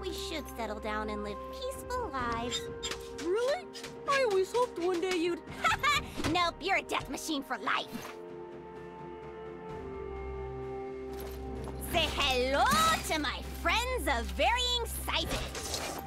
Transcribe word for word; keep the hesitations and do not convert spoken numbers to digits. we should settle down and live peaceful lives. Really? I always hoped one day you'd... Nope, you're a death machine for life. Say hello to my friends of varying sizes.